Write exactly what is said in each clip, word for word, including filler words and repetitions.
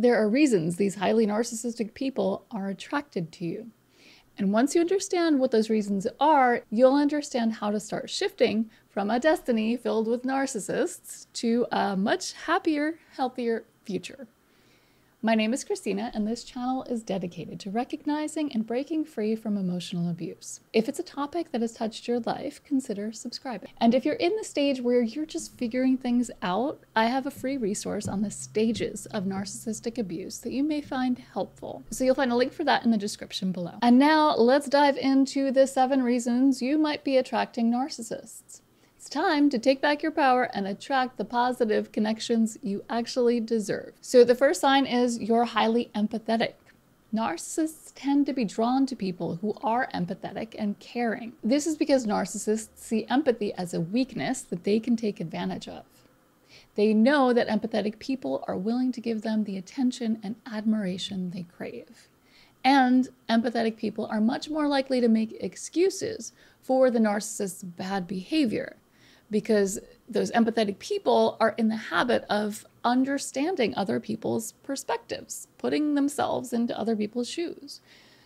there are reasons these highly narcissistic people are attracted to you. And once you understand what those reasons are, you'll understand how to start shifting from a destiny filled with narcissists to a much happier, healthier future. My name is Christina, and this channel is dedicated to recognizing and breaking free from emotional abuse. If it's a topic that has touched your life, consider subscribing. And if you're in the stage where you're just figuring things out, I have a free resource on the stages of narcissistic abuse that you may find helpful. So you'll find a link for that in the description below. And now let's dive into the seven reasons you might be attracting narcissists. It's time to take back your power and attract the positive connections you actually deserve. So the first sign is you're highly empathetic. Narcissists tend to be drawn to people who are empathetic and caring. This is because narcissists see empathy as a weakness that they can take advantage of. They know that empathetic people are willing to give them the attention and admiration they crave. And empathetic people are much more likely to make excuses for the narcissist's bad behavior, because those empathetic people are in the habit of understanding other people's perspectives, putting themselves into other people's shoes.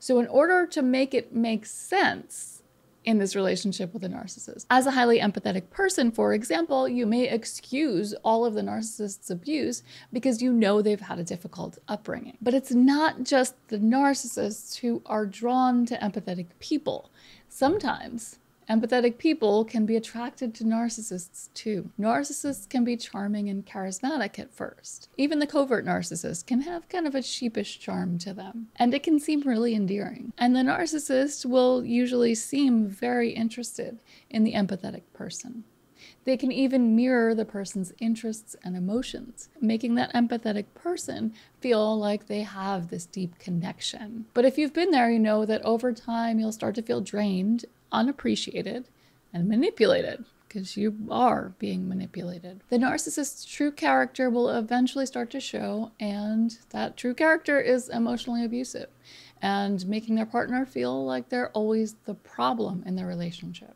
So in order to make it make sense in this relationship with a narcissist, as a highly empathetic person, for example, you may excuse all of the narcissist's abuse because you know they've had a difficult upbringing. But it's not just the narcissists who are drawn to empathetic people. Sometimes empathetic people can be attracted to narcissists too. Narcissists can be charming and charismatic at first. Even the covert narcissist can have kind of a sheepish charm to them, and it can seem really endearing. And the narcissist will usually seem very interested in the empathetic person. They can even mirror the person's interests and emotions, making that empathetic person feel like they have this deep connection. But if you've been there, you know that over time you'll start to feel drained, unappreciated, and manipulated, because you are being manipulated. The narcissist's true character will eventually start to show, and that true character is emotionally abusive and making their partner feel like they're always the problem in their relationship.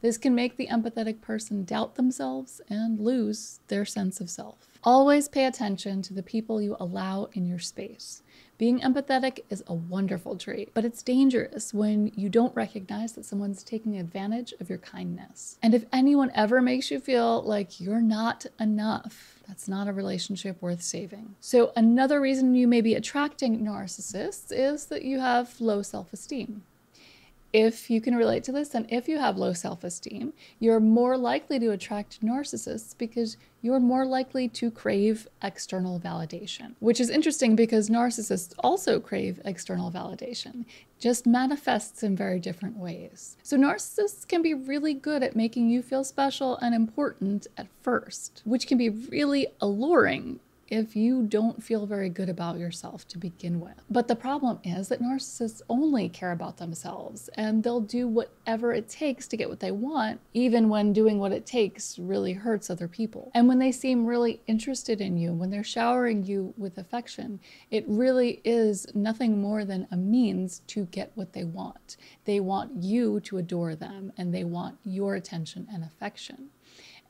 This can make the empathetic person doubt themselves and lose their sense of self. Always pay attention to the people you allow in your space. Being empathetic is a wonderful trait, but it's dangerous when you don't recognize that someone's taking advantage of your kindness. And if anyone ever makes you feel like you're not enough, that's not a relationship worth saving. So another reason you may be attracting narcissists is that you have low self-esteem. If you can relate to this, and if you have low self-esteem, you're more likely to attract narcissists because you're more likely to crave external validation, which is interesting because narcissists also crave external validation. It just manifests in very different ways. So narcissists can be really good at making you feel special and important at first, which can be really alluring if you don't feel very good about yourself to begin with. But the problem is that narcissists only care about themselves, and they'll do whatever it takes to get what they want, even when doing what it takes really hurts other people. And when they seem really interested in you, when they're showering you with affection, it really is nothing more than a means to get what they want. They want you to adore them, and they want your attention and affection.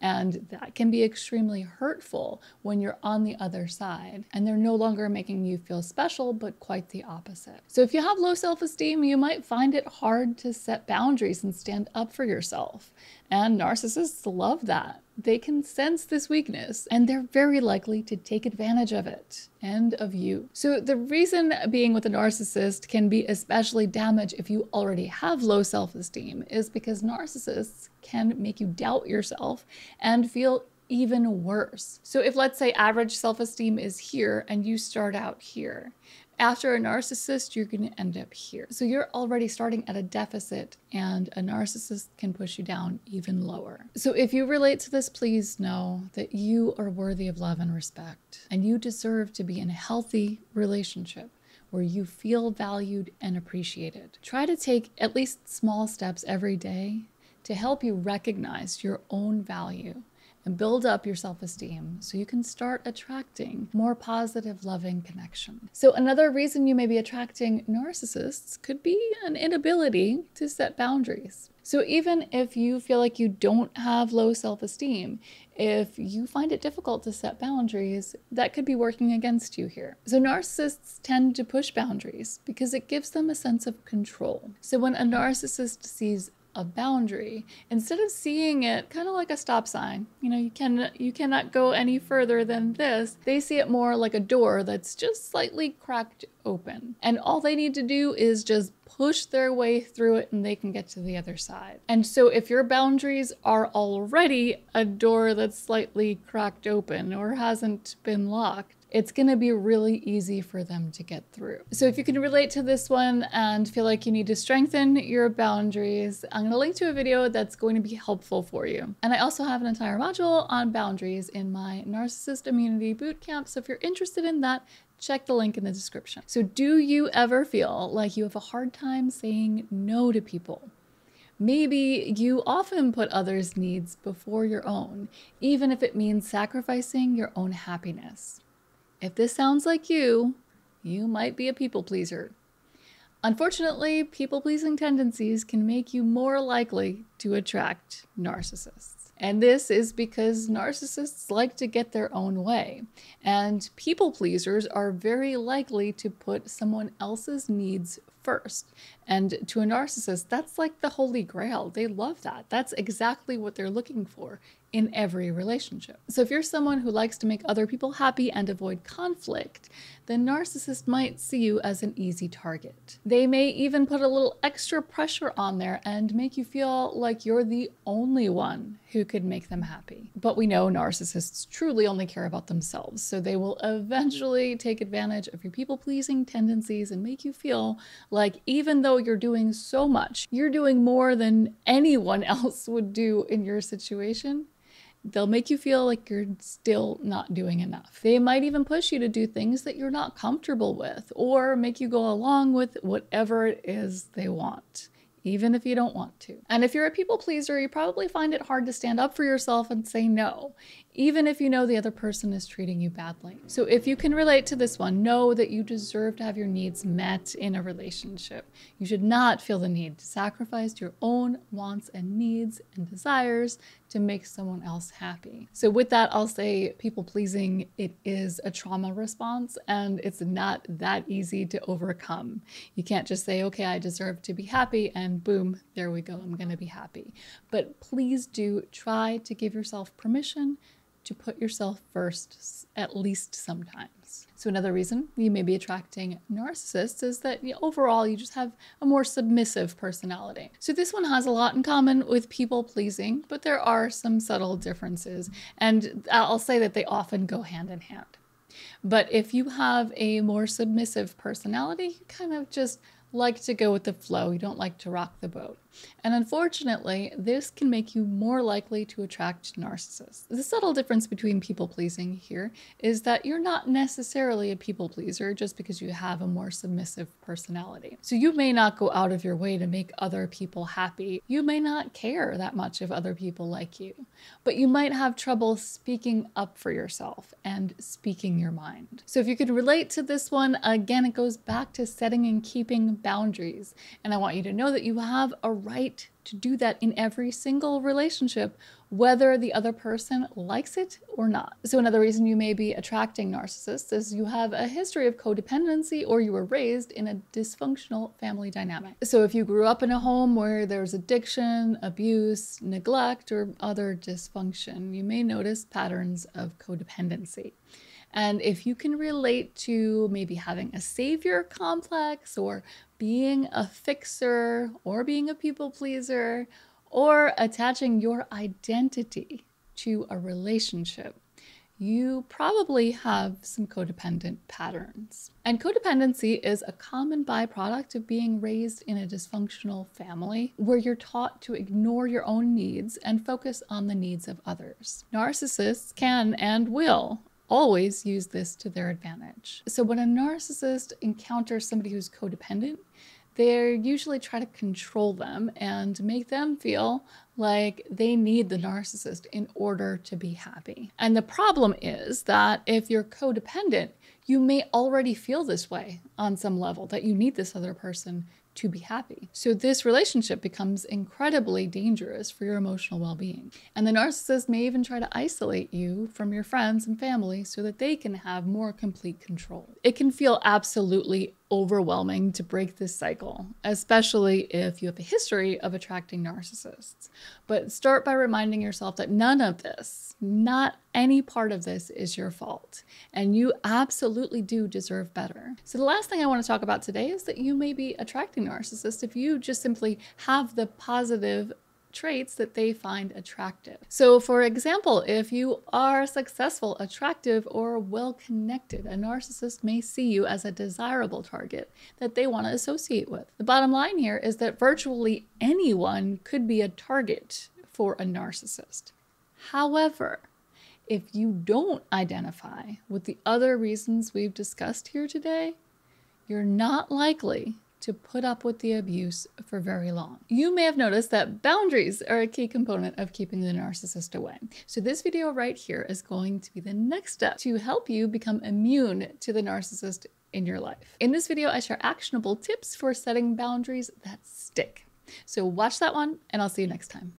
And that can be extremely hurtful when you're on the other side and they're no longer making you feel special, but quite the opposite. So if you have low self-esteem, you might find it hard to set boundaries and stand up for yourself. And narcissists love that. They can sense this weakness, and they're very likely to take advantage of it and of you. So the reason being with a narcissist can be especially damaged if you already have low self-esteem is because narcissists can make you doubt yourself and feel even worse. So if, let's say, average self-esteem is here and you start out here, after a narcissist, you're going to end up here. So you're already starting at a deficit, and a narcissist can push you down even lower. So if you relate to this, please know that you are worthy of love and respect, and you deserve to be in a healthy relationship where you feel valued and appreciated. Try to take at least small steps every day to help you recognize your own value and build up your self-esteem so you can start attracting more positive, loving connection. So another reason you may be attracting narcissists could be an inability to set boundaries. So even if you feel like you don't have low self-esteem, if you find it difficult to set boundaries, that could be working against you here. So narcissists tend to push boundaries because it gives them a sense of control. So when a narcissist sees a boundary, instead of seeing it kind of like a stop sign, you know, you can you cannot go any further than this, they see it more like a door that's just slightly cracked open. And all they need to do is just push their way through it and they can get to the other side. And so if your boundaries are already a door that's slightly cracked open or hasn't been locked, it's gonna be really easy for them to get through. So if you can relate to this one and feel like you need to strengthen your boundaries, I'm gonna link to a video that's going to be helpful for you. And I also have an entire module on boundaries in my Narcissist Immunity Bootcamp. So if you're interested in that, check the link in the description. So do you ever feel like you have a hard time saying no to people? Maybe you often put others' needs before your own, even if it means sacrificing your own happiness. If this sounds like you, you might be a people pleaser. Unfortunately, people-pleasing tendencies can make you more likely to attract narcissists. And this is because narcissists like to get their own way, and people pleasers are very likely to put someone else's needs first. And to a narcissist, that's like the holy grail. They love that. That's exactly what they're looking for in every relationship. So if you're someone who likes to make other people happy and avoid conflict, the narcissist might see you as an easy target. They may even put a little extra pressure on there and make you feel like you're the only one who could make them happy. But we know narcissists truly only care about themselves, so they will eventually take advantage of your people-pleasing tendencies and make you feel like even though you're doing so much, you're doing more than anyone else would do in your situation, they'll make you feel like you're still not doing enough. They might even push you to do things that you're not comfortable with or make you go along with whatever it is they want, even if you don't want to. And if you're a people pleaser, you probably find it hard to stand up for yourself and say no, even if you know the other person is treating you badly. So if you can relate to this one, know that you deserve to have your needs met in a relationship. You should not feel the need to sacrifice your own wants and needs and desires to make someone else happy. So with that, I'll say people pleasing, it is a trauma response and it's not that easy to overcome. You can't just say, okay, I deserve to be happy and boom, there we go, I'm gonna be happy. But please do try to give yourself permission to put yourself first, at least sometimes. So another reason you may be attracting narcissists is that you know, overall you just have a more submissive personality. So this one has a lot in common with people pleasing, but there are some subtle differences. And I'll say that they often go hand in hand. But if you have a more submissive personality, you kind of just like to go with the flow. You don't like to rock the boat. And unfortunately, this can make you more likely to attract narcissists. The subtle difference between people pleasing here is that you're not necessarily a people pleaser just because you have a more submissive personality. So you may not go out of your way to make other people happy. You may not care that much if other people like you, but you might have trouble speaking up for yourself and speaking your mind. So if you could relate to this one, again, it goes back to setting and keeping boundaries. And I want you to know that you have a right to do that in every single relationship, whether the other person likes it or not. So another reason you may be attracting narcissists is you have a history of codependency or you were raised in a dysfunctional family dynamic. So if you grew up in a home where there's addiction, abuse, neglect, or other dysfunction, you may notice patterns of codependency. And if you can relate to maybe having a savior complex or being a fixer or being a people pleaser or attaching your identity to a relationship, you probably have some codependent patterns. And codependency is a common byproduct of being raised in a dysfunctional family where you're taught to ignore your own needs and focus on the needs of others. Narcissists can and will always use this to their advantage. So when a narcissist encounters somebody who's codependent, they usually try to control them and make them feel like they need the narcissist in order to be happy. And the problem is that if you're codependent, you may already feel this way on some level, that you need this other person to be happy. So this relationship becomes incredibly dangerous for your emotional well-being. And the narcissist may even try to isolate you from your friends and family so that they can have more complete control. It can feel absolutely overwhelming to break this cycle, especially if you have a history of attracting narcissists. But start by reminding yourself that none of this, not any part of this, is your fault, and you absolutely do deserve better. So the last thing I want to talk about today is that you may be attracting narcissists if you just simply have the positive traits that they find attractive. So for example, if you are successful, attractive, or well-connected, a narcissist may see you as a desirable target that they want to associate with. The bottom line here is that virtually anyone could be a target for a narcissist. However, if you don't identify with the other reasons we've discussed here today, you're not likely to put up with the abuse for very long. You may have noticed that boundaries are a key component of keeping the narcissist away. So this video right here is going to be the next step to help you become immune to the narcissist in your life. In this video, I share actionable tips for setting boundaries that stick. So watch that one, and I'll see you next time.